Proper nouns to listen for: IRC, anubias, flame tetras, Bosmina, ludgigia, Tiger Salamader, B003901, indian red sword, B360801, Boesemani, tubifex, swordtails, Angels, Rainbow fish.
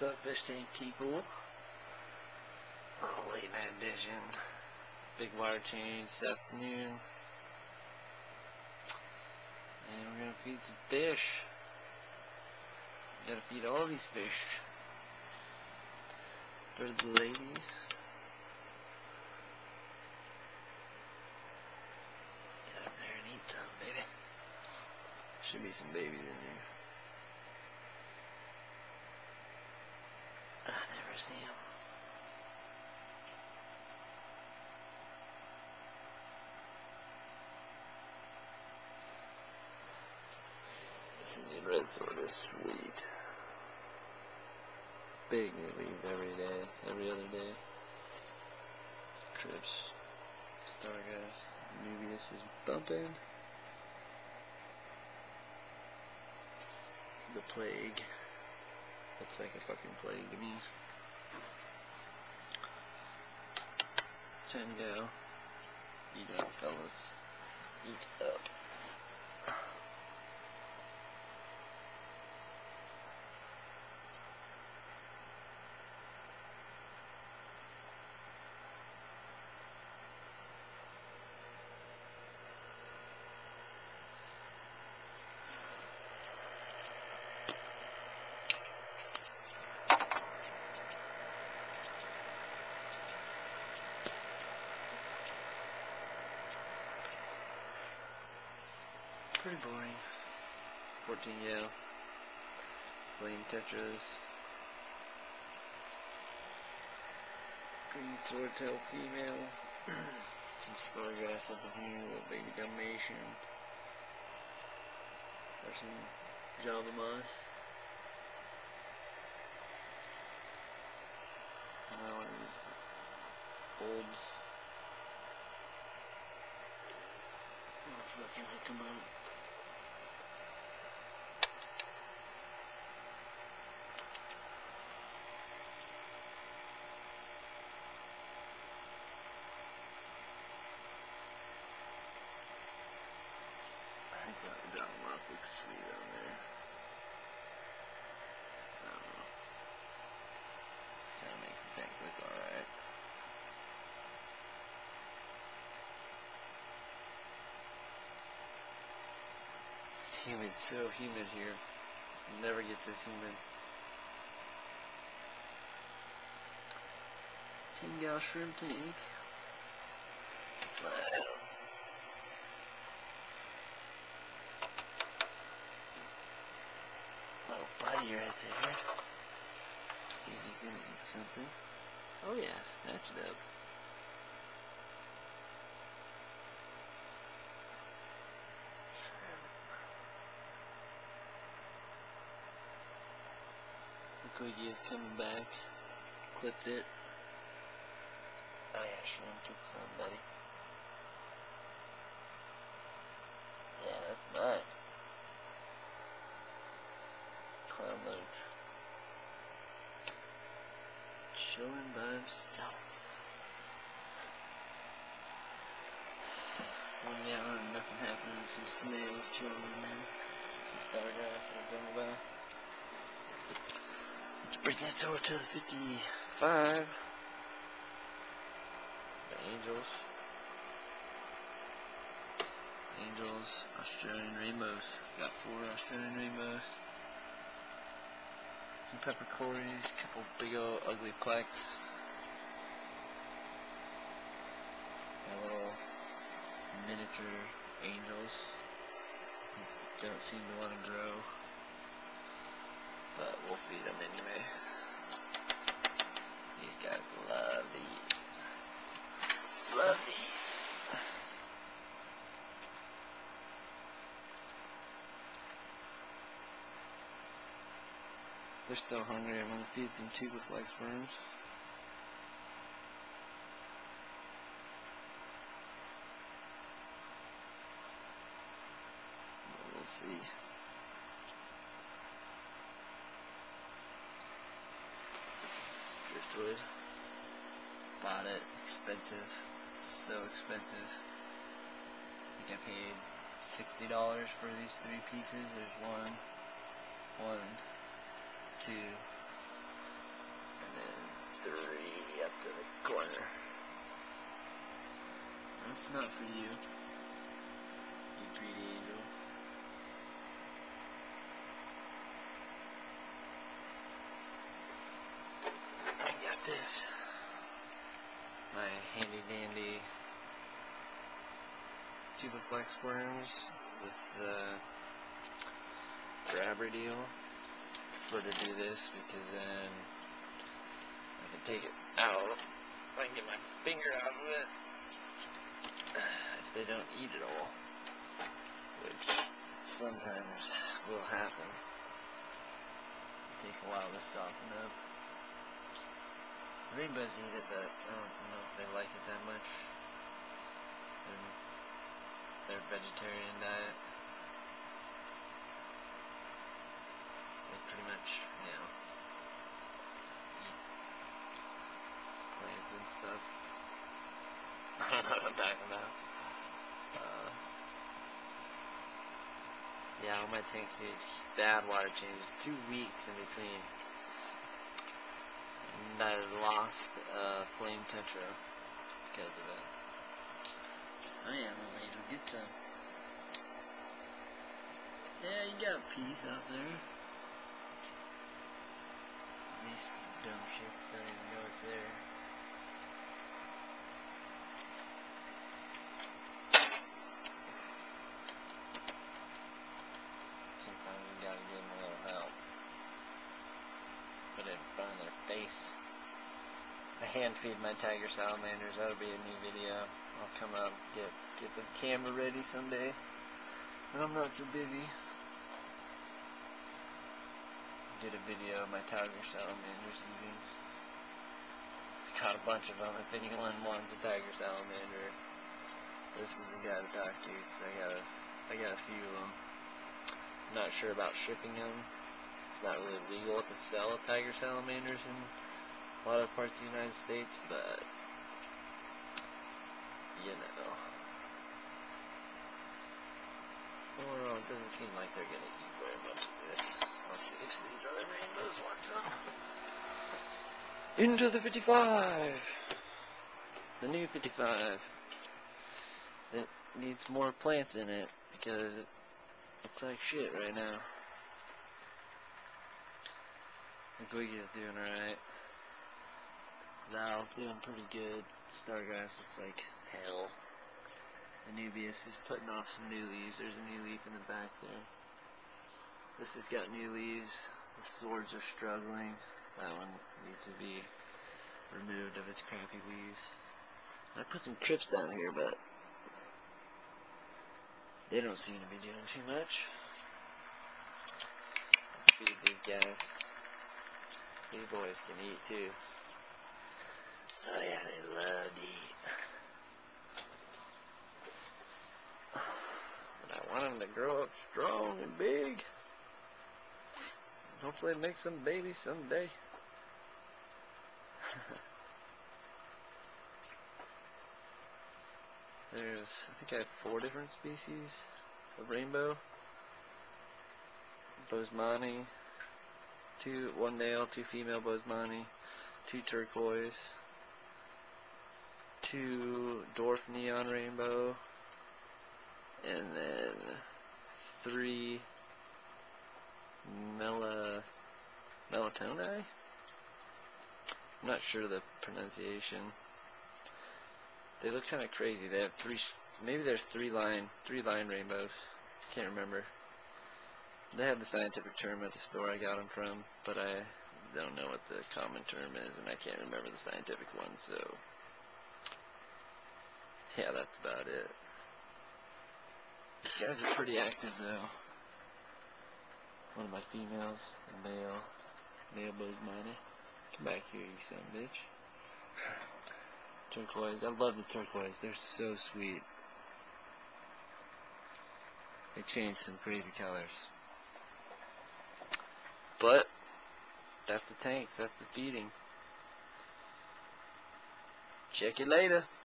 the visiting people. Holy night vision. Big wire change this afternoon. And we're gonna feed some fish. We gotta feed all these fish. There's the ladies. Get up there and eat some, baby. Should be some babies in here. I never see them. Singing red sword is sweet. Big release every day, every other day. Crips, Stargaz, Anubias is bumping. The plague. Looks like a fucking plague to me. Tendo. Eat up, fellas. Eat up. Pretty boring. 14 yellow. Lane tetras. Green swordtail female. Some Stargaz up in here. Little baby Dalmatian. There's some Java moss. Another one of these bulbs. Oh, fucking, I come out. Looks sweet on there. I don't know. Kind of make the tank look alright. It's humid, so humid here. It never gets this humid. Shingal shrimp tank. Buddy right there. See if he's gonna eat something. Oh yeah, snatch it up. The Koigi is coming back. Clipped it. Oh yeah, shrimp took some, buddy. Yeah, that's mine. Chilling by himself. 1 gallon, nothing happening. Some snails chilling in there. Some Stargaz that I've done about. Let's bring that over to 55. The angels. Angels, Australian rainbows. Got 4 Australian rainbows. Some peppercorys, a couple big ol' ugly plaques, and little miniature angels. They don't seem to want to grow, but we'll feed them anyway. These guys love to eat. Love to eat. They're still hungry. I'm gonna feed some tubifex worms. But we'll see. Driftwood. Bought it. Expensive. So expensive. I think I paid $60 for these 3 pieces. There's one. 2 to the corner. That's not for you, you greedy angel. I got this. My handy dandy tubifex worms with the grabber deal. I'm going to do this because then I can take it out. I can get my finger out of it if they don't eat it all, which sometimes will happen. It'll take a while to soften up. Rainbows eat it, but I don't know if they like it that much. Their vegetarian diet. Pretty much, you know, eat plants and stuff. I don't know what I'm talking about. Yeah, all my tanks need bad water changes. 2 weeks in between. And I lost flame tetra because of it. Oh yeah, I'm gonna even get some. Yeah, you got peas out there. These dumb shits don't even know it's there. Sometimes you gotta give them a little help. Put it in front of their face. I hand feed my tiger salamanders. That'll be a new video. I'll come up, get the camera ready someday. When I'm not so busy. Did a video of my tiger salamanders eating. I caught a bunch of them. If anyone wants a tiger salamander, this is the guy to talk to, because I got a few of them. I'm not sure about shipping them. It's not really legal to sell tiger salamanders in a lot of parts of the United States, but you know. Overall, it doesn't seem like they're gonna eat very much of this. I'll see if these other rainbows want some. Into the 55! The new 55. It needs more plants in it because it looks like shit right now. The Gwiggy is doing alright. Val's doing pretty good. Stargrass looks like hell. Anubias is putting off some new leaves. There's a new leaf in the back there. This has got new leaves. The swords are struggling. That one needs to be removed of its crappy leaves. I put some trips down here, but they don't seem to be doing too much. Let's feed these guys. These boys can eat too. Oh yeah, they love to eat. But I want them to grow up strong and big. Hopefully make some babies someday. There's, I think I have 4 different species of rainbow. Bosmani, 1 male, 2 female Boesemani, 2 turquoise, 2 dwarf neon rainbow, and then 3 Melatoni? I'm not sure the pronunciation. They look kind of crazy. They have 3, maybe there's 3 line rainbows. Can't remember. They have the scientific term at the store I got them from, but I don't know what the common term is, and I can't remember the scientific one, so yeah, that's about it. These guys are pretty active though. One of my females, a male Bosmina. Come back here, you son of a bitch. Turquoise, I love the turquoise, they're so sweet. They change some crazy colors. But, that's the tanks, that's the feeding. Check you later.